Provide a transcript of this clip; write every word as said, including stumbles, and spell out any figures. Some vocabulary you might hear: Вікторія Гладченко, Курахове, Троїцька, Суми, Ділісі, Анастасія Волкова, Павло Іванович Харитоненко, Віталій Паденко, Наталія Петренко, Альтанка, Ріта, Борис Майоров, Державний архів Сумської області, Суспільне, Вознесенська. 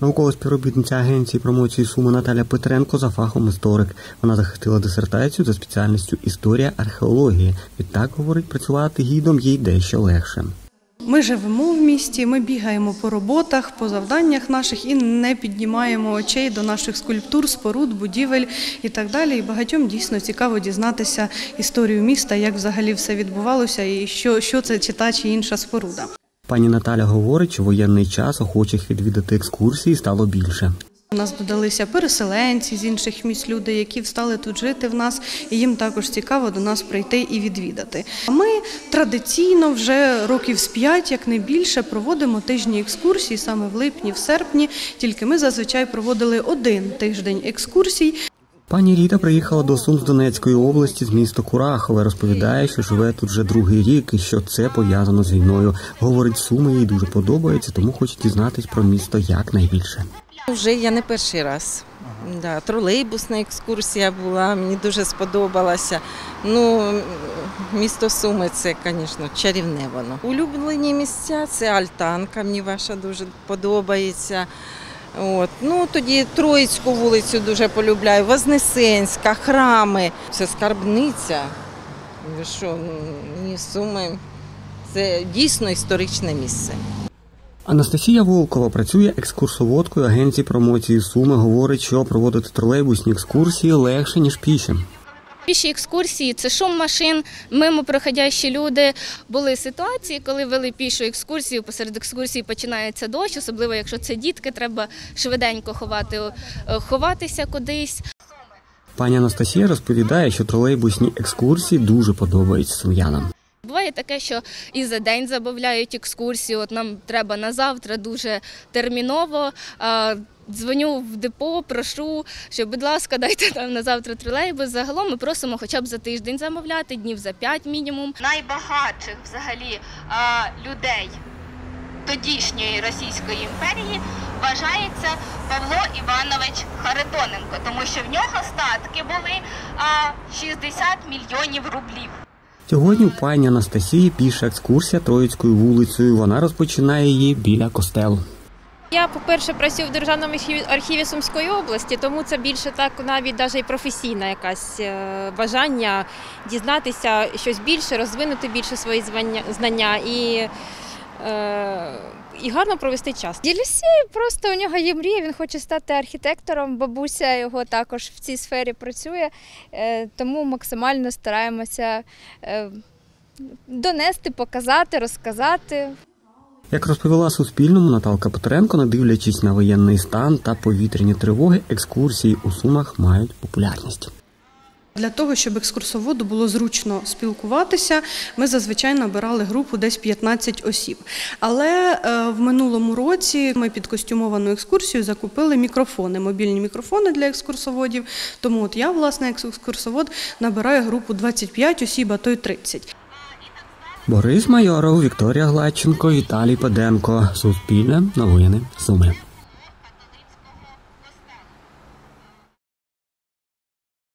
Наукова співробітниця Агенції промоції Суми Наталія Петренко за фахом історик. Вона захистила дисертацію за спеціальністю «Історія археології». Відтак, говорить, працювати гідом їй дещо легше. Ми живемо в місті, ми бігаємо по роботах, по завданнях наших і не піднімаємо очей до наших скульптур, споруд, будівель і так далі. І багатьом дійсно цікаво дізнатися історію міста, як взагалі все відбувалося і що, що це чи та чи інша споруда. Пані Наталя говорить, що воєнний час охочих відвідати екскурсії стало більше. У нас додалися переселенці з інших міст, люди, які встали тут жити в нас, і їм також цікаво до нас прийти і відвідати. Ми традиційно вже років з п'ять, як не більше, проводимо тижні екскурсій, саме в липні, в серпні, тільки ми зазвичай проводили один тиждень екскурсій. Пані Ріта приїхала до Сум з Донецької області, з міста Курахове. Розповідає, що живе тут вже другий рік і що це пов'язано з війною. Говорить, Суми їй дуже подобається, тому хоче дізнатись про місто якнайбільше. Вже я не перший раз. Да, тролейбусна екскурсія була, мені дуже сподобалася. Ну, місто Суми – це, звісно, чарівне воно. Улюблені місця – це Альтанка, мені ваша дуже подобається. От. Ну, тоді Троїцьку вулицю дуже полюбляю, Вознесенська, храми. Це скарбниця. Ви що, ні, Суми – це дійсно історичне місце. Анастасія Волкова працює екскурсоводкою Агенції промоції Суми. Говорить, що проводити тролейбусні екскурсії легше, ніж піші. Піші екскурсії – це шум машин, мимо проходящі люди. Були ситуації, коли вели пішу екскурсію, посеред екскурсії починається дощ, особливо якщо це дітки, треба швиденько ховати, ховатися кудись. Пані Анастасія розповідає, що тролейбусні екскурсії дуже подобаються сум'янам. Буває таке, що і за день замовляють екскурсію, от нам треба на завтра дуже терміново. Дзвоню в депо, прошу, що, будь ласка, дайте нам на завтра тролейбус. Загалом ми просимо хоча б за тиждень замовляти, днів за п'ять мінімум. Найбагатших взагалі людей тодішньої Російської імперії вважається Павло Іванович Харитоненко, тому що в нього статки були шістдесят мільйонів рублів. Сьогодні у пані Анастасії піша екскурсія Троїцькою вулицею. Вона розпочинає її біля костелу. Я, по-перше, працюю в Державному архіві Сумської області, тому це більше так навіть навіть і професійне якесь бажання дізнатися щось більше, розвинути більше свої знання і, е, і гарно провести час. Ділісі просто у нього є мрія, він хоче стати архітектором, бабуся його також в цій сфері працює, е, тому максимально стараємося е, донести, показати, розказати. Як розповіла Суспільному Наталка Петренко, не дивлячись на воєнний стан та повітряні тривоги, екскурсії у Сумах мають популярність. Для того, щоб екскурсоводу було зручно спілкуватися, ми зазвичай набирали групу десь п'ятнадцять осіб. Але в минулому році ми під костюмовану екскурсію закупили мікрофони, мобільні мікрофони для екскурсоводів. Тому от я, власне, екскурсовод, набираю групу двадцять п'ять осіб, а то й тридцять. Борис Майоров, Вікторія Гладченко, Віталій Паденко. Суспільне, новини, Суми.